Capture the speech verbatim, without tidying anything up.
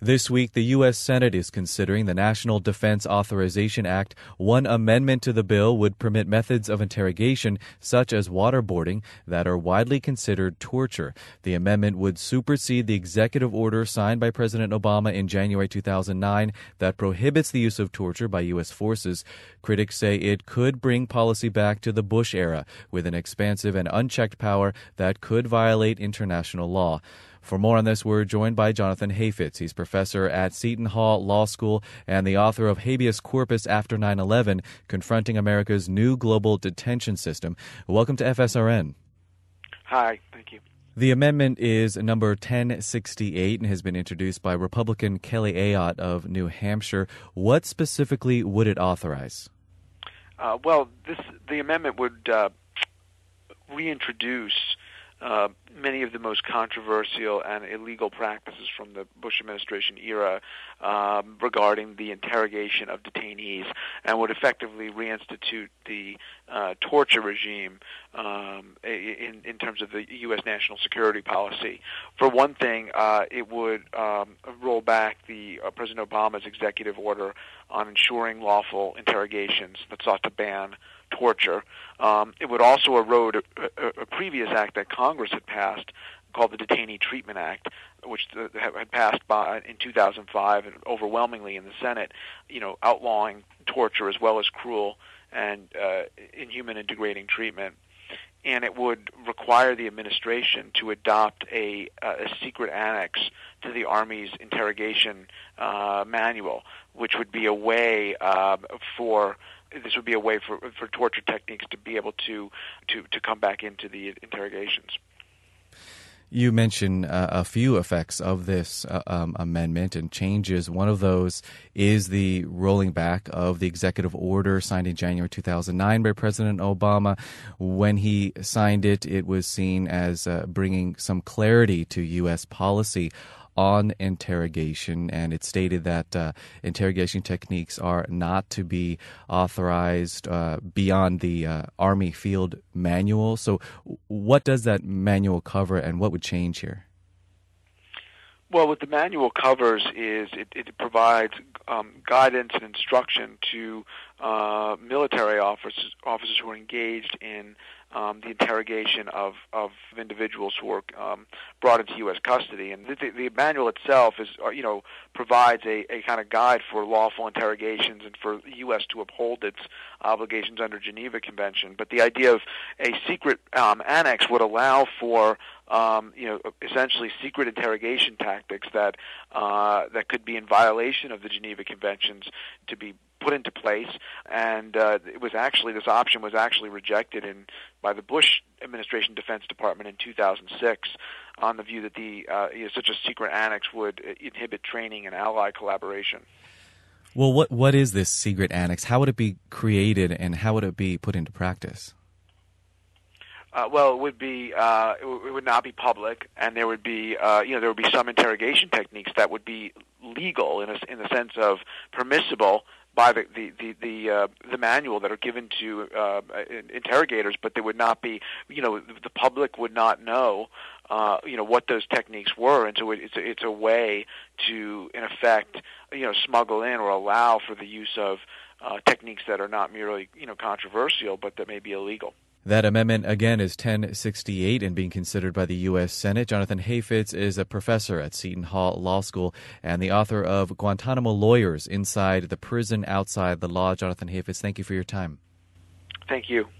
This week, the U S Senate is considering the National Defense Authorization Act. One amendment to the bill would permit methods of interrogation, such as waterboarding, that are widely considered torture. The amendment would supersede the executive order signed by President Obama in January two thousand nine that prohibits the use of torture by U S forces. Critics say it could bring policy back to the Bush era, with an expansive and unchecked power that could violate international law. For more on this, we're joined by Jonathan Hafetz. He's professor at Seton Hall Law School and the author of Habeas Corpus After nine eleven, Confronting America's New Global Detention System. Welcome to F S R N. Hi, thank you. The amendment is number ten sixty-eight and has been introduced by Republican Kelly Ayotte of New Hampshire. What specifically would it authorize? Uh, well, this the amendment would uh, reintroduce Uh, many of the most controversial and illegal practices from the Bush administration era um, regarding the interrogation of detainees, and would effectively reinstitute the uh, torture regime um, in, in terms of the U S national security policy. For one thing, uh, it would um, roll back the uh, President Obama's executive order on ensuring lawful interrogations that sought to ban torture. Um, it would also erode a, a, a previous act that Congress had passed called the Detainee Treatment Act, which the, had passed by in two thousand five and overwhelmingly in the Senate, you know, outlawing torture as well as cruel and uh, inhuman and degrading treatment. And it would require the administration to adopt a, a secret annex to the Army's interrogation uh, manual, which would be a way uh, for This would be a way for, for torture techniques to be able to, to, to come back into the interrogations. You mentioned uh, a few effects of this uh, um, amendment and changes. One of those is the rolling back of the executive order signed in January two thousand nine by President Obama. When he signed it, it was seen as uh, bringing some clarity to U S policy on interrogation, and it stated that uh, interrogation techniques are not to be authorized uh, beyond the uh, Army Field Manual. So what does that manual cover, and what would change here? Well, what the manual covers is it, it provides um, guidance and instruction to uh, military officers, officers who are engaged in Um, the interrogation of, of individuals who are um, brought into U S custody. And the, the manual itself is, you know, provides a, a kind of guide for lawful interrogations and for the U S to uphold its obligations under Geneva Convention. But the idea of a secret um, annex would allow for Um, you know, essentially secret interrogation tactics that uh, that could be in violation of the Geneva Conventions to be put into place, and uh, it was actually this option was actually rejected in by the Bush administration Defense Department in two thousand six, on the view that the uh, you know, such a secret annex would inhibit training and ally collaboration. Well, what what is this secret annex? How would it be created, and how would it be put into practice? Uh, well, it would be uh, it, w- it would not be public, and there would be uh, you know there would be some interrogation techniques that would be legal in a, in the sense of permissible by the the the the, uh, the manual that are given to uh, interrogators, but they would not be you know the public would not know uh, you know what those techniques were, and so it, it's it's a way to in effect you know smuggle in or allow for the use of uh, techniques that are not merely you know controversial, but that may be illegal. That amendment, again, is ten sixty-eight and being considered by the U S Senate. Jonathan Hafetz is a professor at Seton Hall Law School and the author of Guantanamo Lawyers Inside the Prison Outside the Law. Jonathan Hafetz, thank you for your time. Thank you.